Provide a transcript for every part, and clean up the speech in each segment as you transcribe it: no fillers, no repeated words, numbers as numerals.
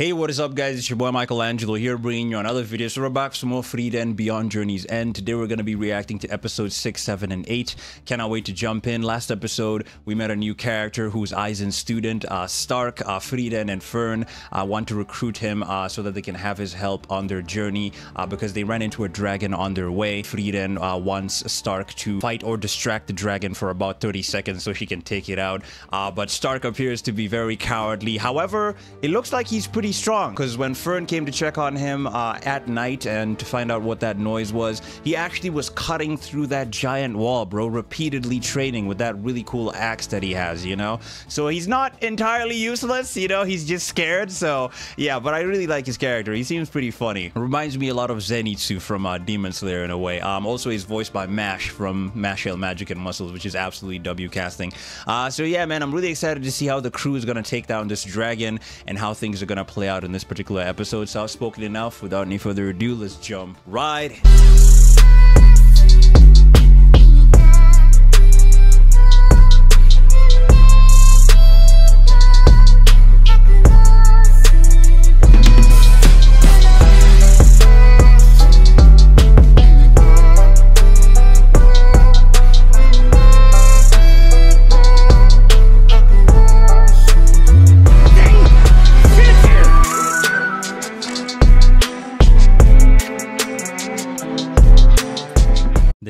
Hey, what is up guys, it's your boy Michelangelo here, bringing you another video. So we're back for more Frieren: Beyond Journey's End. Today we're going to be reacting to episodes 6, 7, and 8. Cannot wait to jump in. Last episode, we met a new character who's Eisen's student, Stark. Frieren and Fern want to recruit him so that they can have his help on their journey because they ran into a dragon on their way. Frieren wants Stark to fight or distract the dragon for about 30 seconds so he can take it out. But Stark appears to be very cowardly. However, it looks like he's pretty strong, because when Fern came to check on him at night and to find out what that noise was, he actually was cutting through that giant wall, bro, repeatedly training with that really cool axe that he has, you know. So he's not entirely useless, you know, he's just scared. So yeah, but I really like his character. He seems pretty funny. Reminds me a lot of Zenitsu from Demon Slayer in a way. Also he's voiced by Mash from Mashle Magic and Muscles, which is absolutely W casting. So yeah man, I'm really excited to see how the crew is going to take down this dragon and how things are going to play out in this particular episode. So I've spoken enough. Without any further ado, let's jump right in.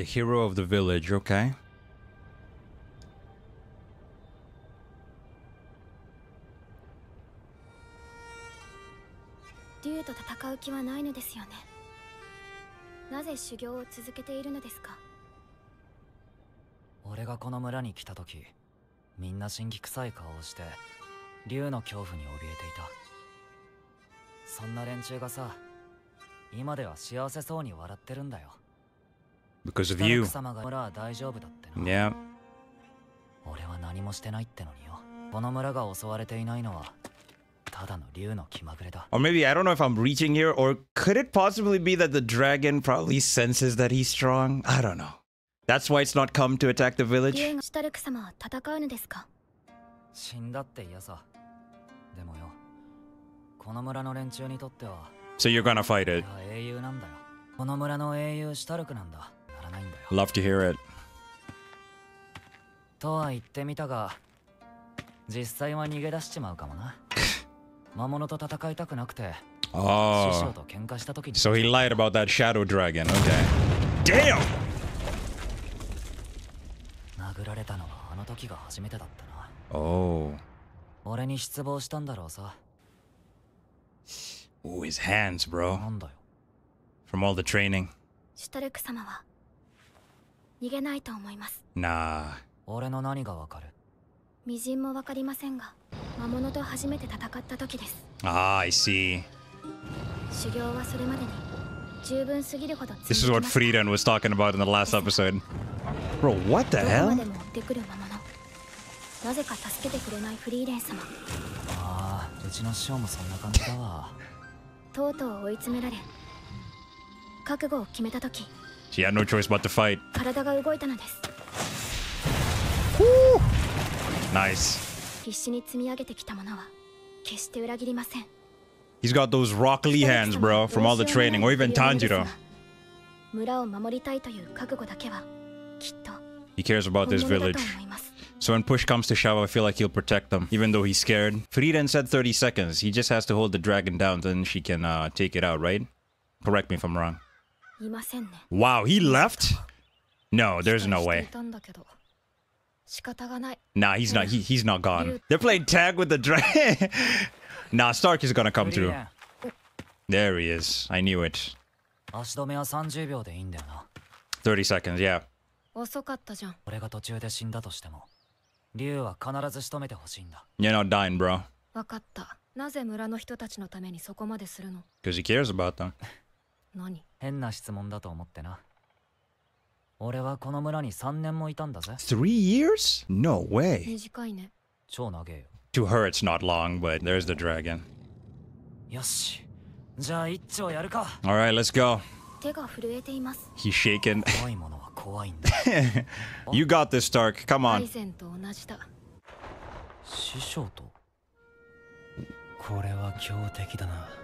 Hero of the village, okay. Because of you. Yeah. Or maybe, I don't know if I'm reaching here, or could it possibly be that the dragon probably senses that he's strong? I don't know. That's why it's not come to attack the village. So you're gonna fight it. Love to hear it. Oh. So he lied about that shadow dragon. Okay. Damn. Oh. Ooh, his hands, bro. From all the training. Nah. Ah, I see. This is what Frieren was talking about in the last episode. Bro, what the hell? She had no choice but to fight. Woo! Nice. He's got those Rock Lee hands, bro, from all the training, or even Tanjiro. He cares about this village. So when push comes to shove, I feel like he'll protect them, even though he's scared. Frieren said 30 seconds. He just has to hold the dragon down, then she can take it out, right? Correct me if I'm wrong. Wow, he left? No, there's no way. Nah, he's not. He's not gone. They're playing tag with the dragon. Nah, Stark is gonna come through. There he is. I knew it. 30 seconds, yeah. You're not dying, bro. Because he cares about them. "3 years? No way." To her, it's not long, but there's the dragon. All right, let's go. He's shaken. You got this, Stark. Come on. What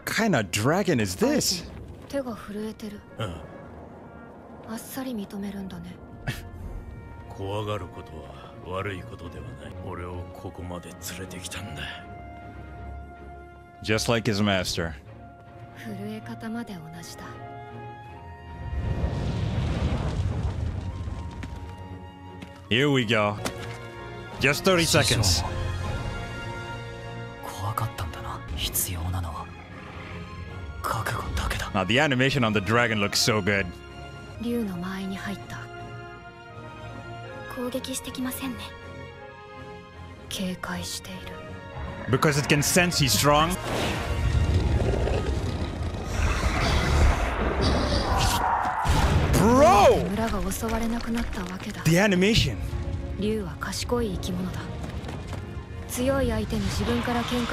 kind of dragon is this? Just like his master. Here we go. Just 30 seconds. Now the animation on the dragon looks so good. Because it can sense he's strong. Bro! The animation.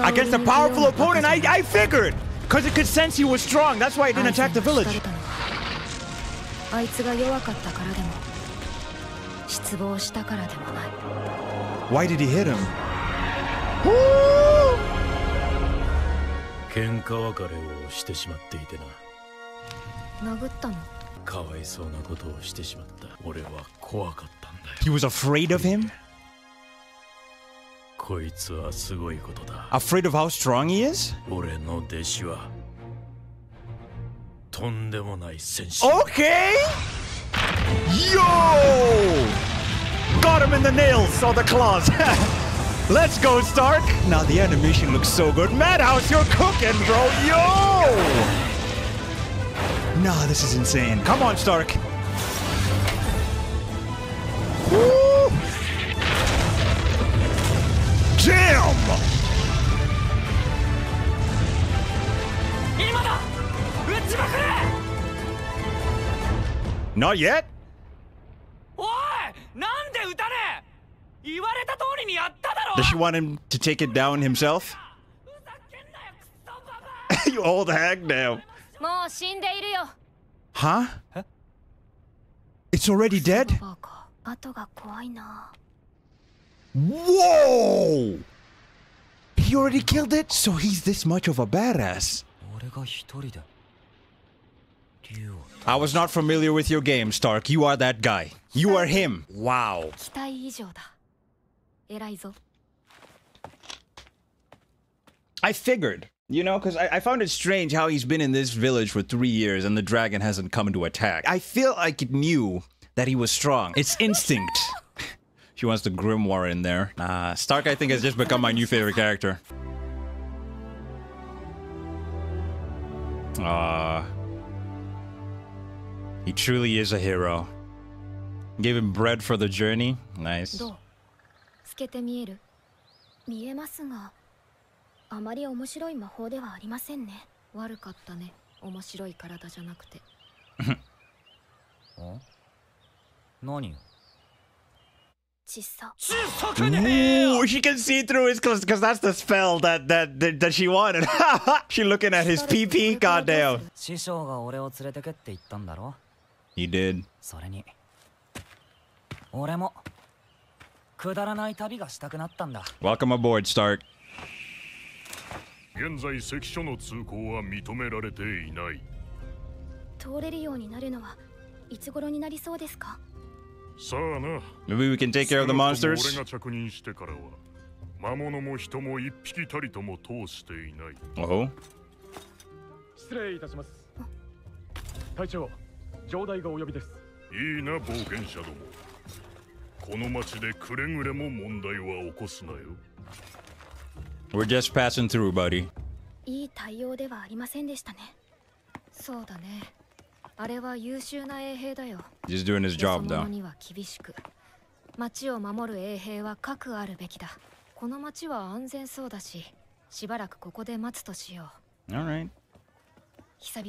Against a powerful opponent, I figured! Because it could sense he was strong, that's why it didn't attack the village. Why did he hit him? He was afraid of him? Afraid of how strong he is? Okay! Yo! Got him in the nails or the claws. Let's go, Stark! Now the animation looks so good. Madhouse, you're cooking, bro! Yo! Nah, this is insane. Come on, Stark! Woo! Jam! Not yet? Does she want him to take it down himself? You old hag now. Huh? It's already dead? Whoa! He already killed it? So he's this much of a badass. I was not familiar with your game, Stark. You are that guy. You are him. Wow. I figured, you know, because I found it strange how he's been in this village for 3 years and the dragon hasn't come to attack. I feel like it knew that he was strong. It's instinct. She wants the grimoire in there. Stark, I think, has just become my new favorite character. He truly is a hero. Gave him bread for the journey. Nice. Ooh, she can see through his clothes because that's the spell that she wanted. She looking at his PP, goddamn. He did. Welcome aboard, Stark. Maybe we can take care of the monsters. Oh. We're just passing through, buddy. He's doing his job, though. All right. I feel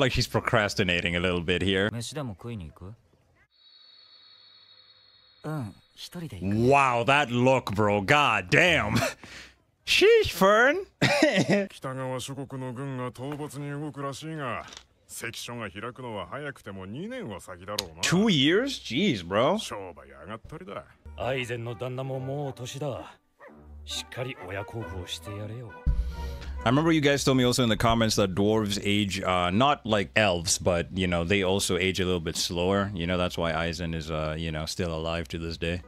like she's procrastinating a little bit here. Wow, that look, bro. God damn. Sheesh, Fern! Jeez, bro. I remember you guys told me also in the comments that dwarves age, not like elves, but, you know, they also age a little bit slower. You know, that's why Eisen is, you know, still alive to this day.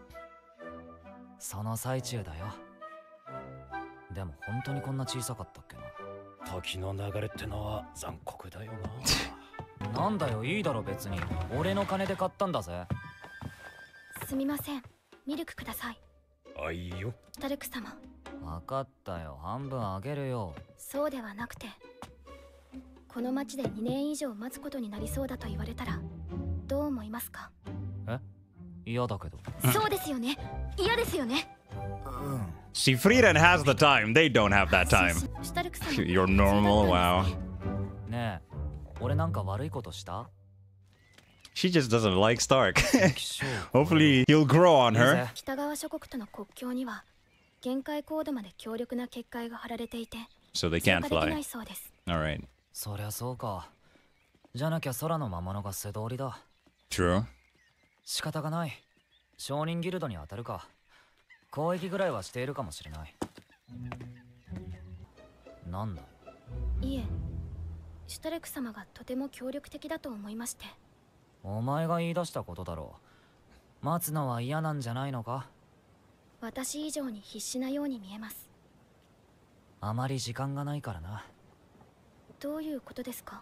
See, Frieren has the time. They don't have that time. You're normal, wow. She just doesn't like Stark. Hopefully, he'll grow on her. So they can't fly. Alright. True. Is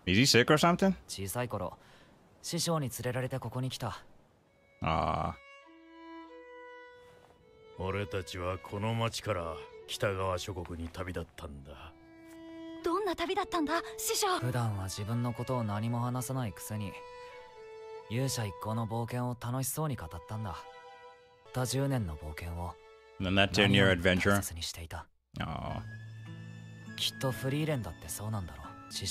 he sick or something? Ah. And that's in your adventure. Oh. So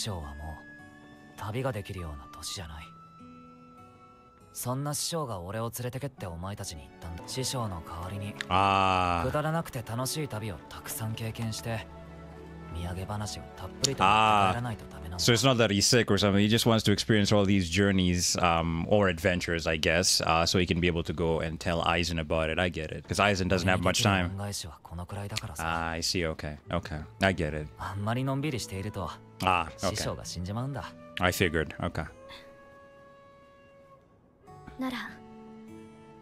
it's not that he's sick or something, he just wants to experience all these journeys or adventures, I guess, so he can be able to go and tell Eisen about it. I get it, because Eisen doesn't have much time. I see, okay, okay, I get it. Okay. I figured, okay. I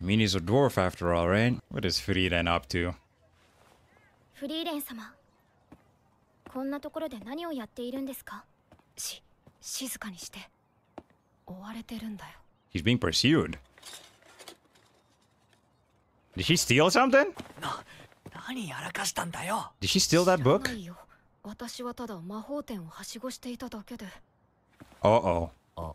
mean, he's a dwarf after all, right? What is Frieren up to? He's being pursued. Did she steal something? Did she steal that book? Uh-oh. Oh.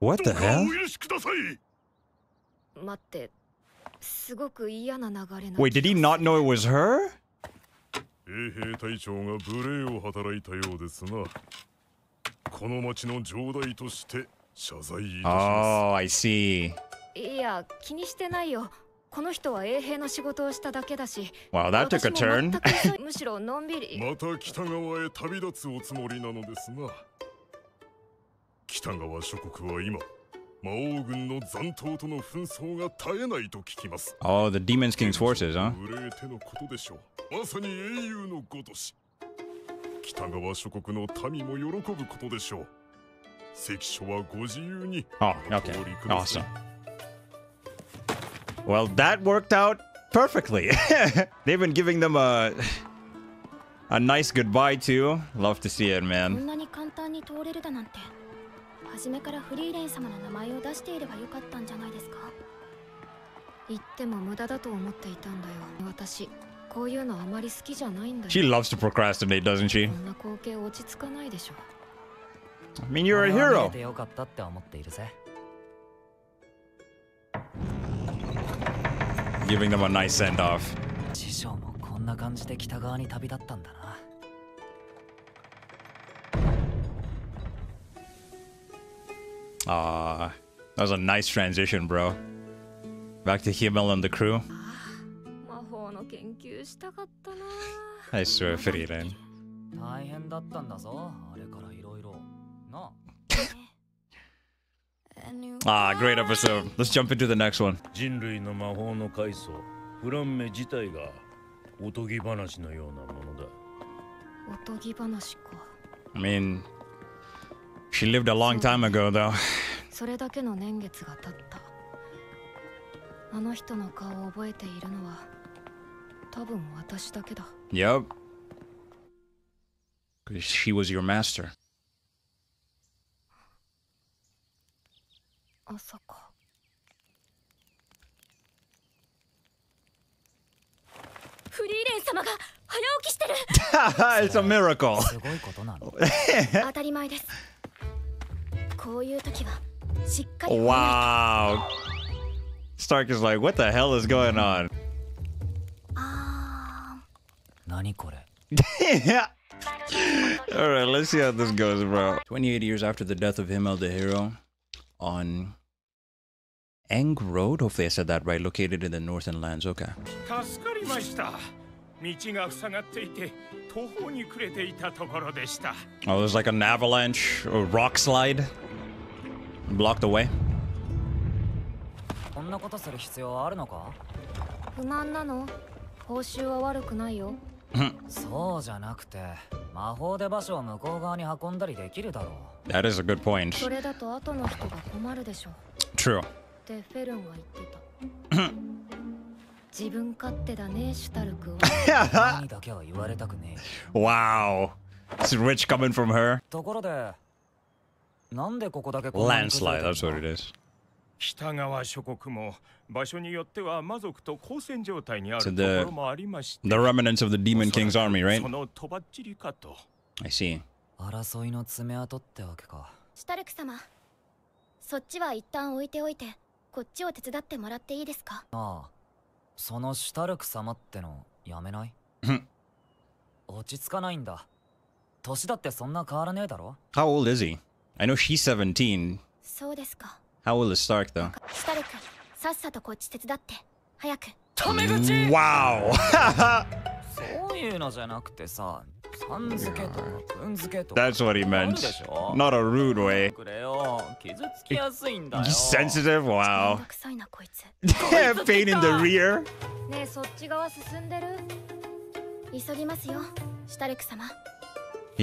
What the hell? Wait, did he not know it was her? Oh, I see. Wow, that took a turn. Oh, the Demon King's forces, huh? Oh, okay. Awesome. Well, that worked out perfectly. They've been giving them a nice goodbye too. Love to see it, man. She loves to procrastinate, doesn't she? I mean, you're a hero. Giving them a nice send-off. Aw, that was a nice transition, bro. Back to Himmel and the crew. I swear, Frieren. Ah, great episode. Let's jump into the next one. I mean, she lived a long time ago, though. Yep. Because she was your master. It's a miracle. Wow. Stark is like, what the hell is going on? Alright, let's see how this goes, bro. 28 years after the death of Himmel the hero, on Eng Road, hopefully I said that right, located in the northern lands. Okay. Oh, there's like an avalanche or rock slide blocked the way. That is a good point. True. Wow. It's rich coming from her. Landslide, that's what it is. So the remnants of the Demon King's army, right? I see. How old is he? I know she's 17. How old is Stark, though? Wow! That's what he meant. Not a rude way. Sensitive? Wow. Pain in the rear.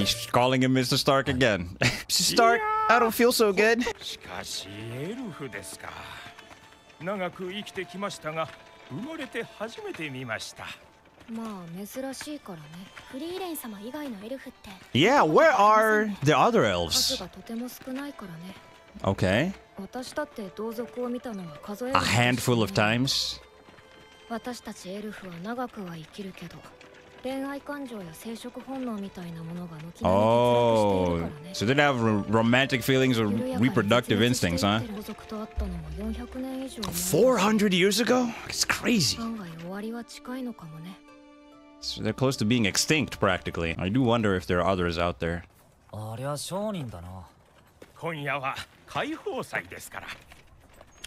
He's calling him Mr. Stark again. Mr. Stark, I don't feel so good. Yeah, where are the other elves? Okay. A handful of times. Oh, so they have romantic feelings or reproductive instincts, huh? 400 years ago? It's crazy. So they're close to being extinct, practically. I do wonder if there are others out there.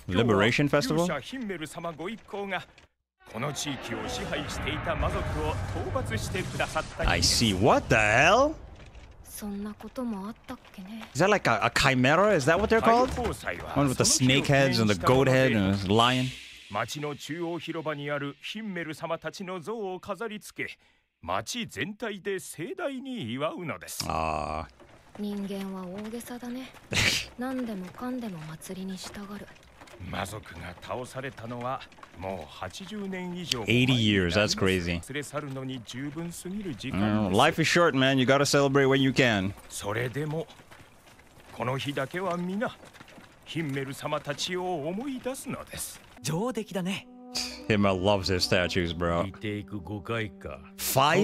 Liberation Festival? I see. What the hell? Is that like a chimera? Is that what they're called? One with the snake heads and the goat head and the lion. Ah. eighty years, that's crazy. Life is short, man. You gotta celebrate when you can. Himmel loves his statues, bro. 5?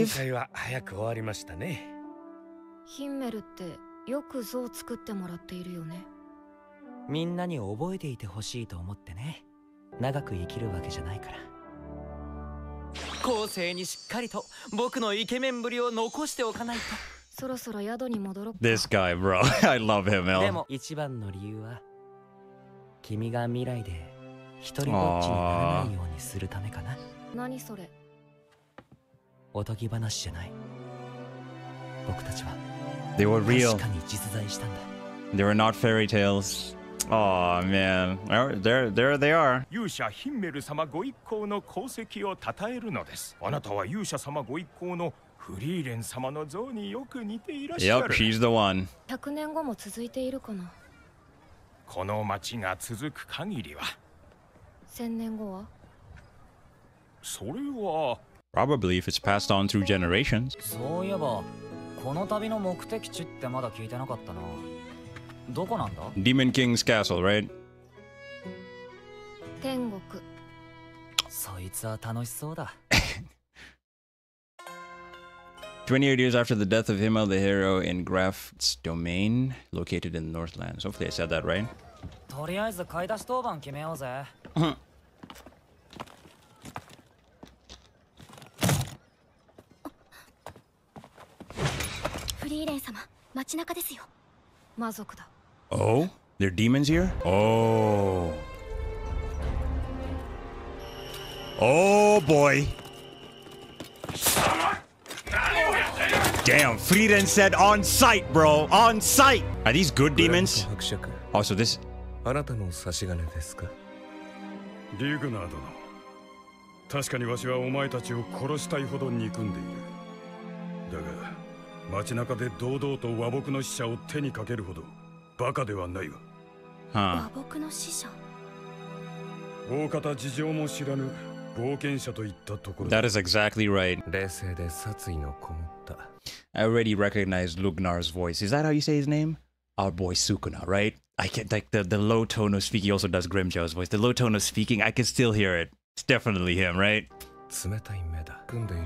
This guy, bro. I love him, El. They were real. They were not fairy tales. Oh man, there they are. Yep, she's the one. Probably if it's passed on through generations. Demon King's castle, right? "28 years after the death of Himmel, the hero in Graft's domain, located in the Northlands." Hopefully I said that right. Oh? There are demons here? Oh. Oh boy. Damn, Frieren said on sight, bro. On sight. Are these good demons? Oh, so this. That is exactly right. I already recognized Lugnar's voice. Is that how you say his name? Our boy Sukuna, right? I can like the low tone of speaking. He also does Grimjoe's voice. The low tone of speaking, I can still hear it. It's definitely him, right? Really?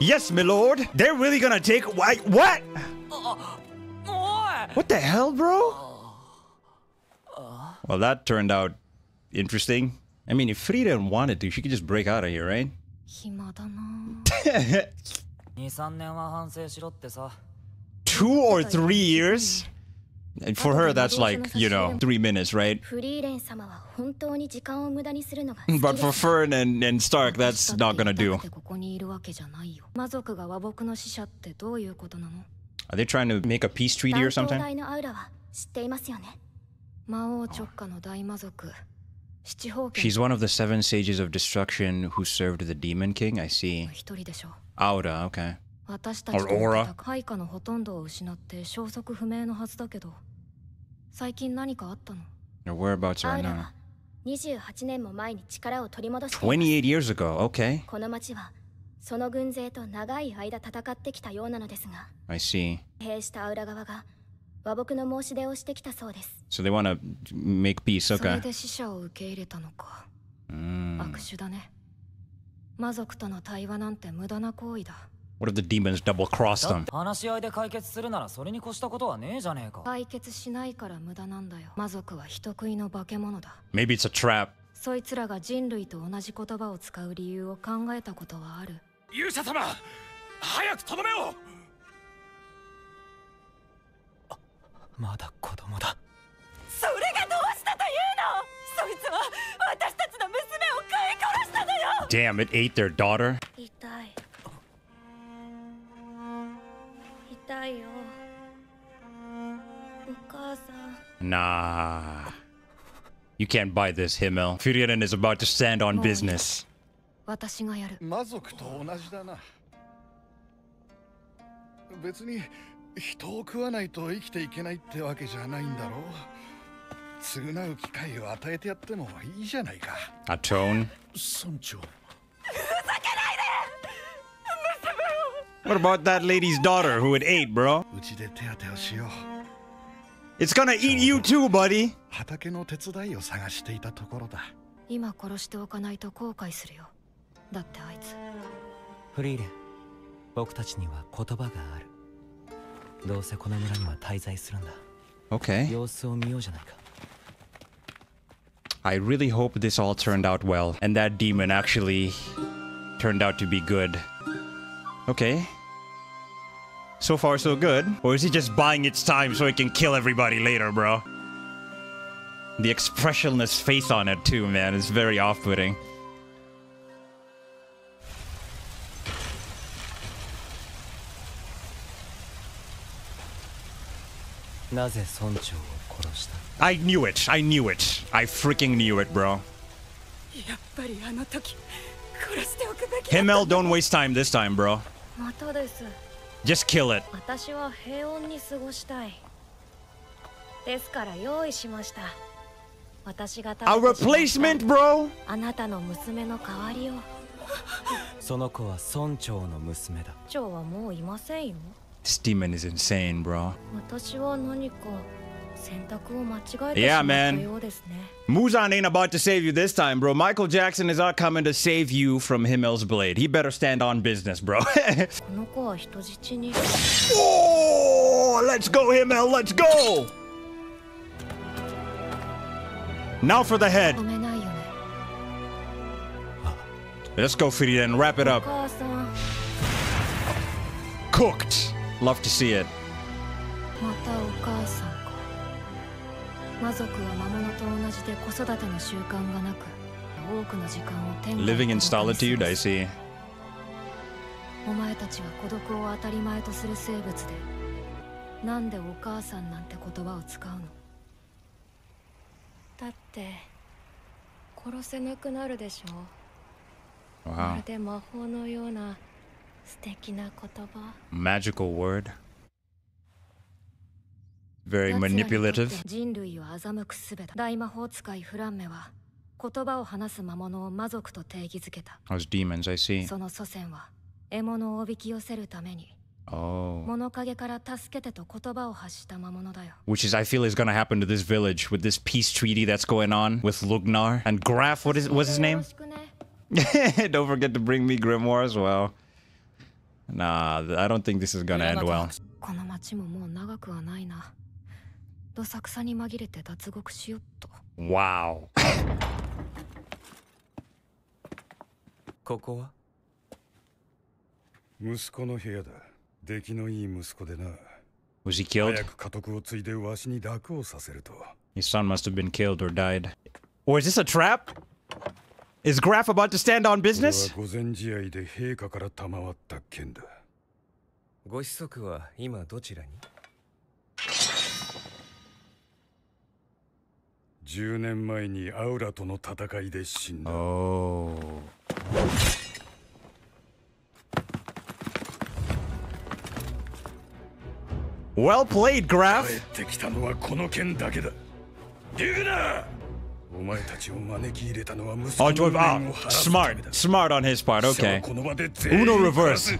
Yes, my lord. They're really gonna take what? What the hell, bro? Well, that turned out interesting. I mean, if Frieren wanted to, she could just break out of here, right? Two or three years? And for her, that's like, you know, 3 minutes, right? But for Fern and Stark, that's not gonna do. Are they trying to make a peace treaty or something? Oh. She's one of the 7 sages of destruction who served the Demon King, I see. Aura, okay. Or Aura. Your whereabouts are now. 28 years ago, okay. I see. So they want to make peace, okay. Mm. What if the demons double-crossed them? Maybe it's a trap. Damn, it ate their daughter. Nah. You can't buy this, Himmel. Frieren is about to stand on business. A tone? What about that lady's daughter who it ate, bro? It's gonna eat you too, buddy. 今殺しておかないと後悔するよ。だってあいつ。フリーレン、僕たちには言葉がある。どうせこの村には滞在するんだ。Okay. 様子を見ようじゃないか。 I really hope this all turned out well and that demon actually turned out to be good. Okay. So far so good. Or is he just buying its time so he can kill everybody later, bro? The expressionless face on it too, man, is very off-putting. I knew it. I knew it. I freaking knew it, bro. Himmel, don't waste time this time, bro. Just kill it. A replacement, bro? This demon is insane, bro. Yeah, man. Muzan ain't about to save you this time, bro. Michael Jackson is not coming to save you from Himmel's blade. He better stand on business, bro. Oh, let's go, Himmel. Let's go. Now for the head. Let's go, Frieren. Wrap it up. Cooked. Love to see it. Living in solitude, I see. Wow. Magical word. Very manipulative. As demons, I see. Oh. Which is, I feel, is gonna happen to this village with this peace treaty that's going on with Lügner and Graf. What's his name? Don't forget to bring me Grimoire as well. Nah, I don't think this is gonna end well. Wow. Was he killed? His son must have been killed or died. Or is this a trap? Is Graf about to stand on business? Oh. Well played, Graf. Oh, smart on his part, okay. Uno reverse.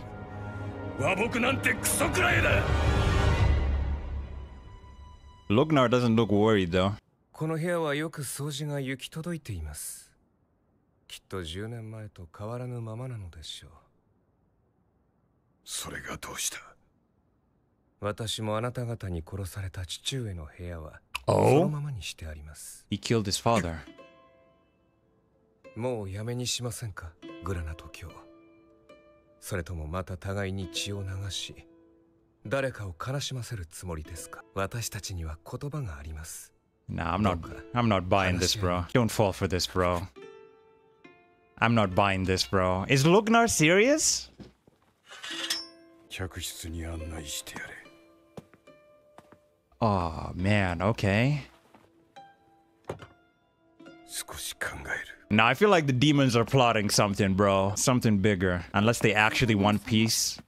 Lügner doesn't look worried though. Oh, he killed his father. Nah, I'm not buying this, bro. Don't fall for this, bro. I'm not buying this, bro. Is Lügner serious? Oh man, okay. Now I feel like the demons are plotting something, bro. Something bigger. Unless they actually want peace.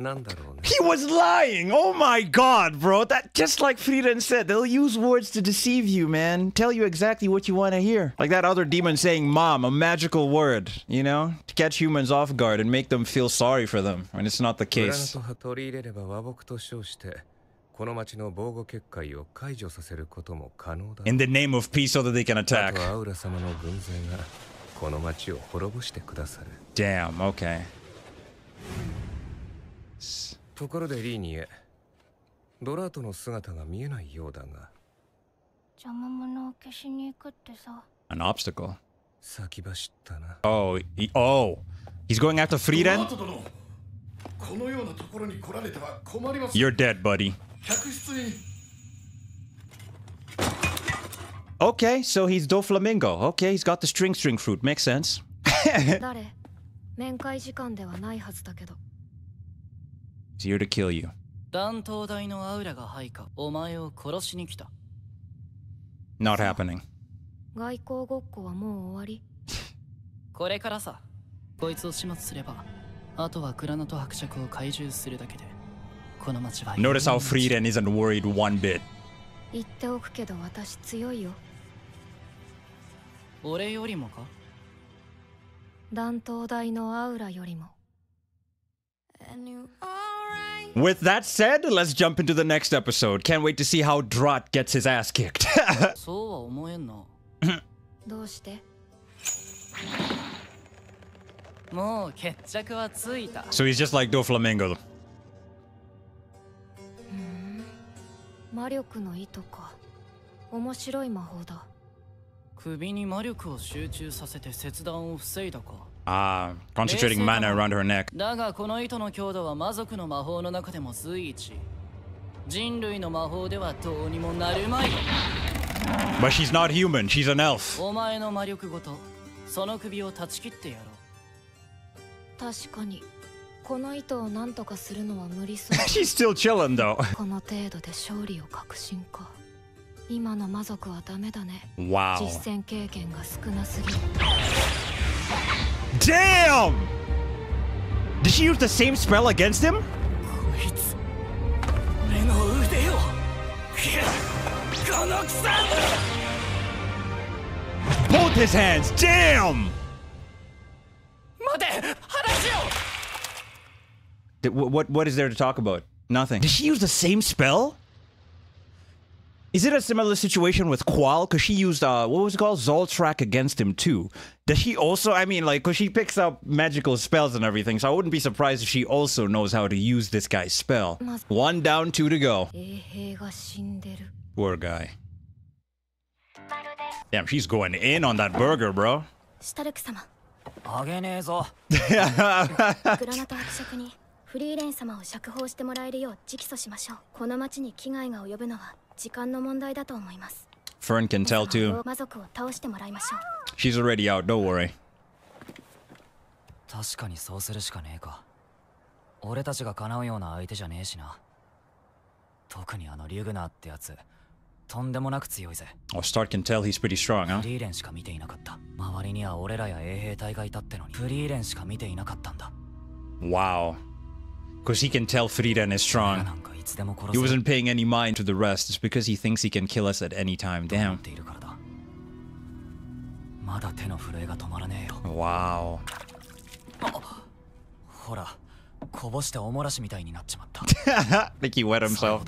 He was lying! Oh my god, bro! That, just like Frieren said, they'll use words to deceive you, man. Tell you exactly what you want to hear. Like that other demon saying, Mom, a magical word, you know? To catch humans off guard and make them feel sorry for them. When it's not the case. in the name of peace so that they can attack. Damn, okay. An obstacle. Oh, he's going after Frieren? You're dead, buddy. Okay, so he's Doflamingo. Okay, he's got the string fruit. Makes sense. He's here to kill you. Not happening. Notice how Frieren isn't worried one bit. With that said, let's jump into the next episode. Can't wait to see how Drat gets his ass kicked. So he's just like Doflamingo. Ah, concentrating mana around her neck. But she's not human, she's an elf. She's still chilling though. Wow. Damn! Did she use the same spell against him? Both his hands, damn! What is there to talk about? Nothing. Did she use the same spell? Is it a similar situation with Qual? Because she used, what was it called? Zoltrak against him too. Does she also, I mean, like, because she picks up magical spells and everything, so I wouldn't be surprised if she also knows how to use this guy's spell. One down, two to go. Poor guy. Damn, she's going in on that burger, bro. Fern can tell too. She's already out, don't worry. Oh, Stark can tell he's pretty strong, huh? Wow. Because he can tell Frieren is strong. He wasn't paying any mind to the rest. It's because he thinks he can kill us at any time. Damn. Wow. I think he wet himself.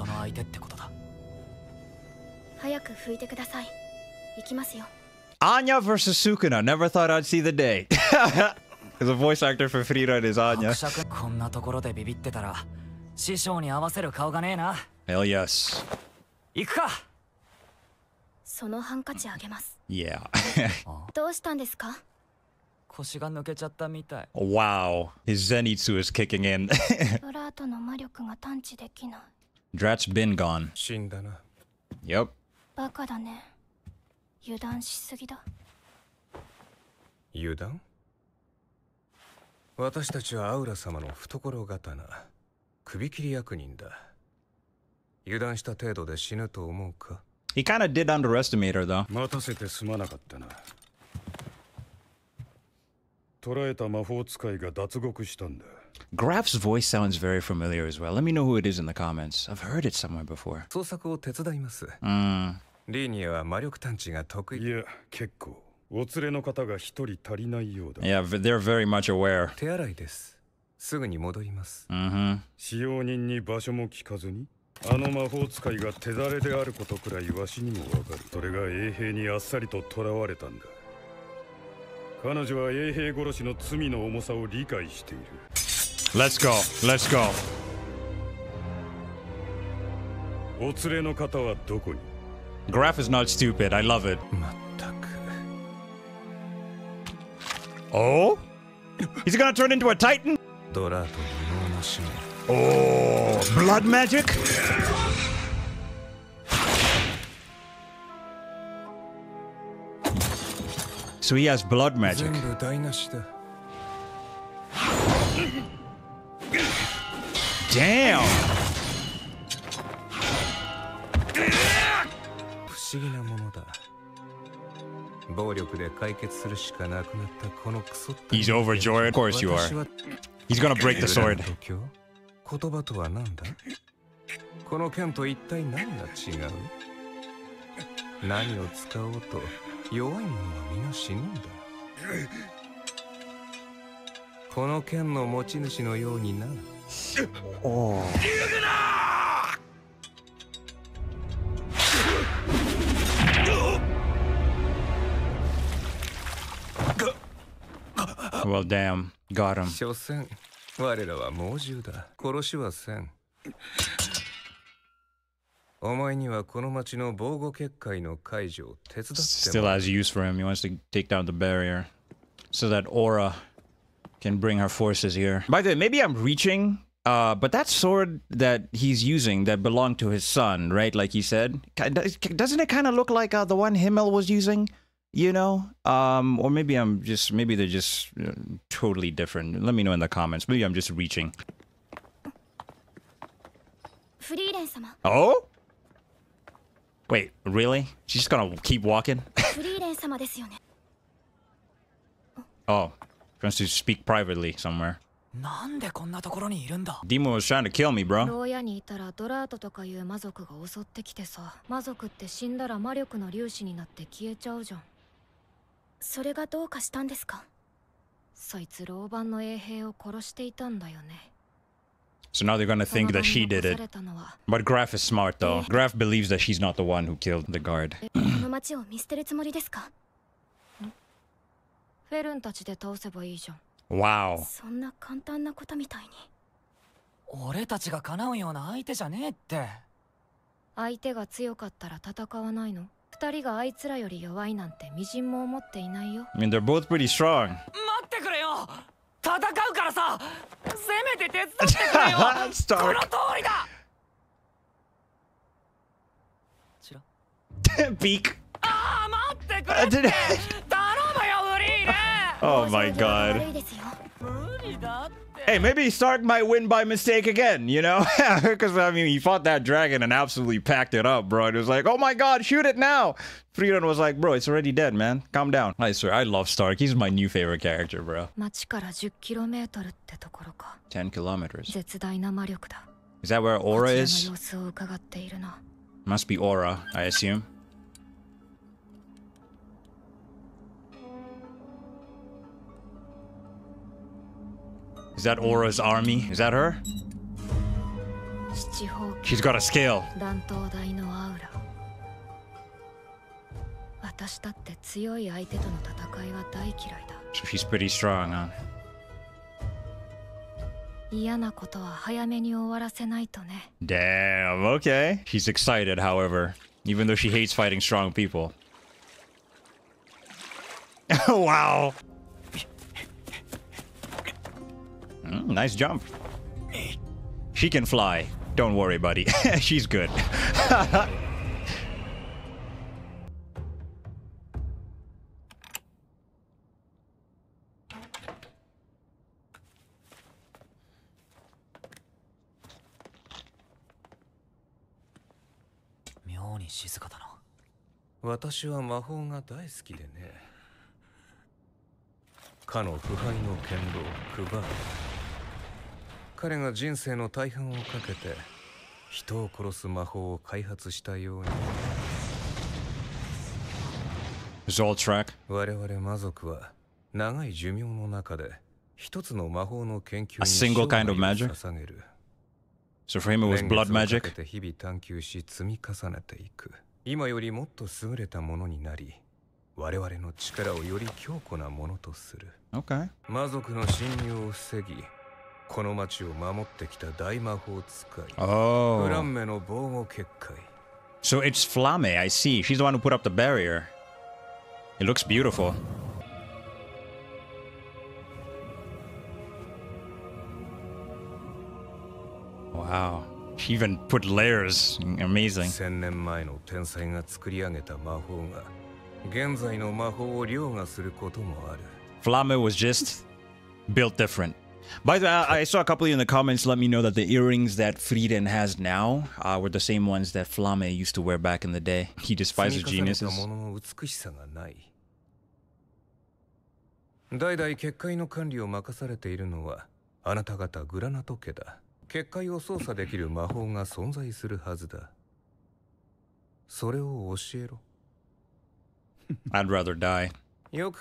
Anya versus Sukuna. Never thought I'd see the day. The voice actor for Frieren is Anya. Hell yes. Yeah. Wow. His Zenitsu is kicking in. Drat's been gone. Yep. He kind of did underestimate her though. Graf's voice sounds very familiar as well. Let me know who it is in the comments. I've heard it somewhere before. Yeah, they're very much aware. Mm-hmm. あの魔法使いが手だれであることくらいわしにもわかる。それが衛兵にあっさりと囚われたんだ。彼女は衛兵殺しの罪の重さを理解している。 Let's go, let's go. お連れの方はどこに? Graph is not stupid. I love it. まったく。Oh? He's gonna turn into a titan? ドラと無能の使命。 Oh, blood magic? So he has blood magic. Damn! He's overjoyed. Of course you are. He's gonna break the sword. 言葉とは何だ? この剣と一体何が違う? 何を使おうと弱い者は皆死ぬんだ。この剣の持ち主のようになる。おー。Well, damn, got him. 所詮 我らは猛獣だ。殺しはせん。お前にはこの町の防護結界の解除を手伝っても。Still has use for him. He wants to take down the barrier so that Aura can bring her forces here. By the way, maybe I'm reaching, but that sword that he's using that belonged to his son, right? Like he said, doesn't it kind of look like the one Himmel was using? You know, or maybe I'm just, maybe they're just totally different. Let me know in the comments. Maybe I'm just reaching. Oh? Wait, really? She's just gonna keep walking? Oh, she wants to speak privately somewhere. Demon was trying to kill me, bro. So now they're gonna think that she did it. But Graf is smart though. Graf believes that she's not the one who killed the guard. Wow. I mean, they're both pretty strong. Stark. Beak. Oh my god. Hey, maybe Stark might win by mistake again, you know? Because, I mean, he fought that dragon and absolutely packed it up, bro. It was like, oh my god, shoot it now! Frieren was like, bro, it's already dead, man. Calm down. Nice, sir. I love Stark. He's my new favorite character, bro. 10 kilometers. Is that where Aura is? Must be Aura, I assume. Is that Aura's army? Is that her? She's got a scale. So she's pretty strong, huh? Damn, okay. She's excited, however, even though she hates fighting strong people. Wow. Nice jump. She can fly. Don't worry, buddy. She's good.彼が人生の大半をかけて人を殺す魔法を開発したように。Zoltrak。我々魔族は長い寿命の中で一つの魔法の研究に一生を捧げる。So for him it was blood magic. Okay. Oh. So it's Flamme, I see. She's the one who put up the barrier. It looks beautiful. Wow. She even put layers. Amazing. Flamme was just built different. By the way, I saw a couple of you in the comments let me know that the earrings that Frieren has now were the same ones that Flamme used to wear back in the day. He despises geniuses. I'd rather die. He's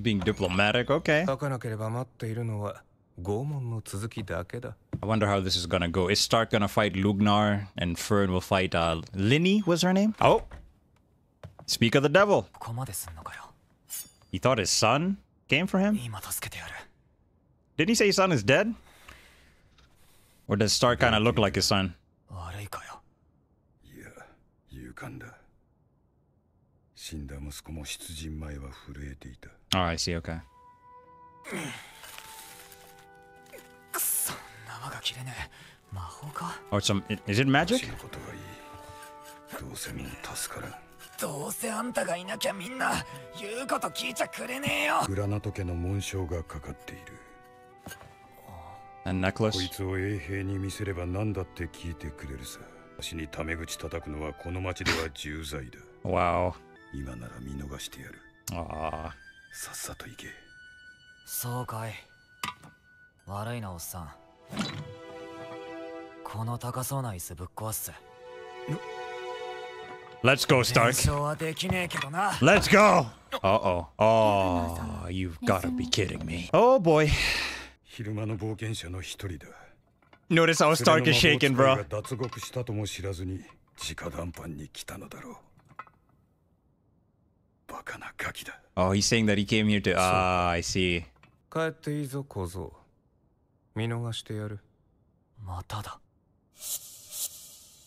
being diplomatic, okay. I wonder how this is gonna go. Is Stark gonna fight Lügner and Fern will fight Linie, was her name? Oh! Speak of the devil! He thought his son came for him? Didn't he say his son is dead? Or does Stark kind of look like his son? Oh, I see, okay. Oh, it's some... Is it magic? A necklace? Wow. Aww. Let's go, Stark. Let's go! Uh-oh. Oh, you've gotta be kidding me. Oh, boy. Notice how Stark is shaking, bro. Oh, he's saying that he came here to... Ah, I see.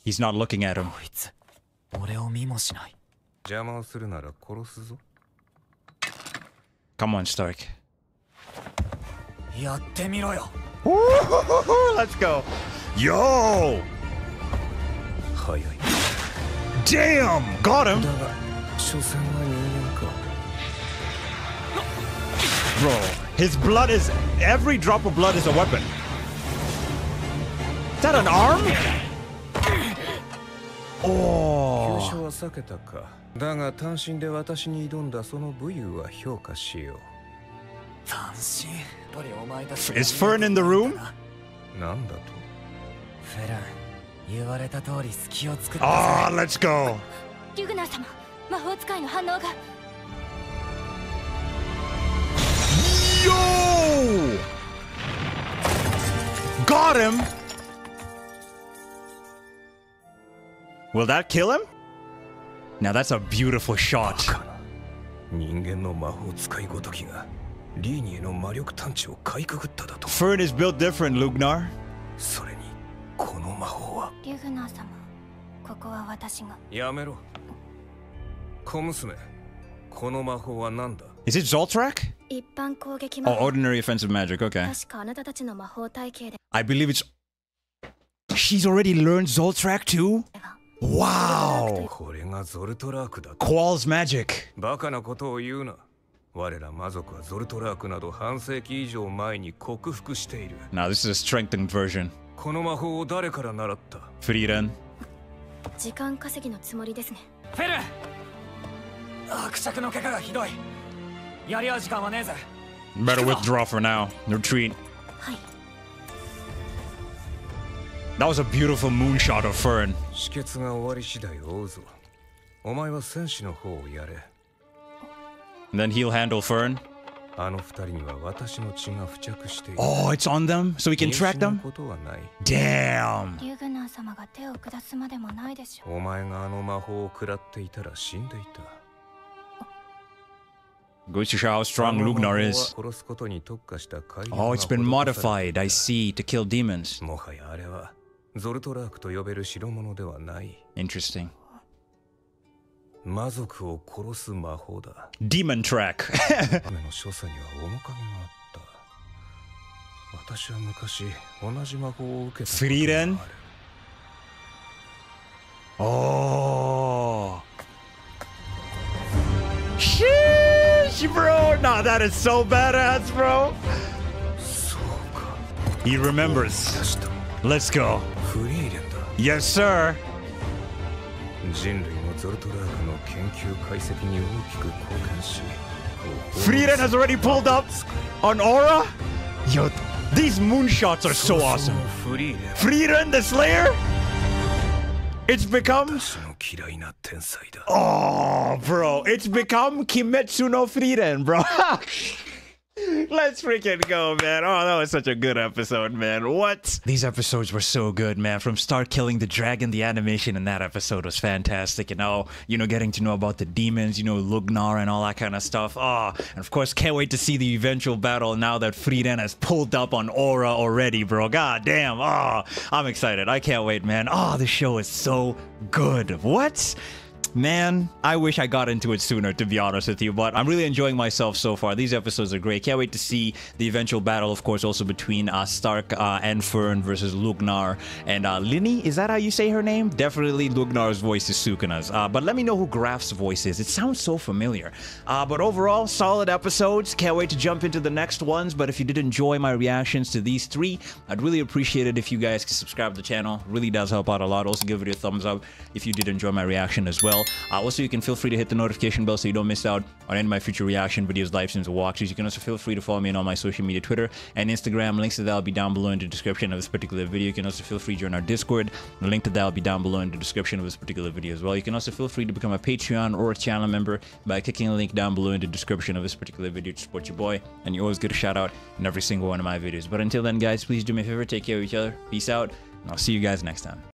He's not looking at him. Come on, Stark. Let's go. Yo! Damn! Got him! Bro, his blood is... Every drop of blood is a weapon. Is that an arm? Oh! Is Fern in the room? Oh, let's go! Yo! Got him! Will that kill him? Now that's a beautiful shot. Fern is built different, Lügner. Is it Zoltrak? Oh, ordinary offensive magic, okay. I believe it's... She's already learned Zoltrak too? Wow! Qual's magic. Now this is a strengthened version. Frieren. Better withdraw for now. Retreat. That was a beautiful moonshot of Fern. And then he'll handle Fern. Oh, it's on them? So we can track them? Damn! Goes to show how strong Lügner is. Oh, it's been modified, I see, to kill demons. Interesting. Demon track. Frieren. Oh. Sheesh, bro. Nah, that is so badass, bro. He remembers. Let's go. Yes, sir. Frieren has already pulled up on Aura. Yo, these moonshots are so awesome. Frieren the Slayer. It's become... Oh, bro. It's become Kimetsu no Frieren, bro. Let's freaking go, man. Oh, that was such a good episode, man. What? These episodes were so good, man. From Stark killing the dragon, the animation in that episode was fantastic. And all, you know, getting to know about the demons, you know, Lügner and all that kind of stuff. Ah, oh, and of course, can't wait to see the eventual battle now that Frieren has pulled up on Aura already, bro. God damn. Ah, oh, I'm excited. I can't wait, man. Ah, oh, the show is so good. What? Man, I wish I got into it sooner, to be honest with you, but I'm really enjoying myself so far. These episodes are great. Can't wait to see the eventual battle, of course, also between Stark and Fern versus Lügner and Linie. Is that how you say her name? Definitely Lugnar's voice is Sukuna's. But let me know who Graf's voice is. It sounds so familiar. But overall, solid episodes. Can't wait to jump into the next ones. But if you did enjoy my reactions to these three, I'd really appreciate it if you guys could subscribe to the channel. It really does help out a lot. Also, give it a thumbs up if you did enjoy my reaction as well. Also, you can feel free to hit the notification bell so you don't miss out on any of my future reaction videos, live streams, or walkthroughs. You can also feel free to follow me on all my social media, Twitter and Instagram. Links to that will be down below in the description of this particular video. You can also feel free to join our Discord. The link to that will be down below in the description of this particular video as well. You can also feel free to become a Patreon or a channel member by clicking the link down below in the description of this particular video to support your boy. And you always get a shout out in every single one of my videos. But until then, guys, please do me a favor. Take care of each other. Peace out. And I'll see you guys next time.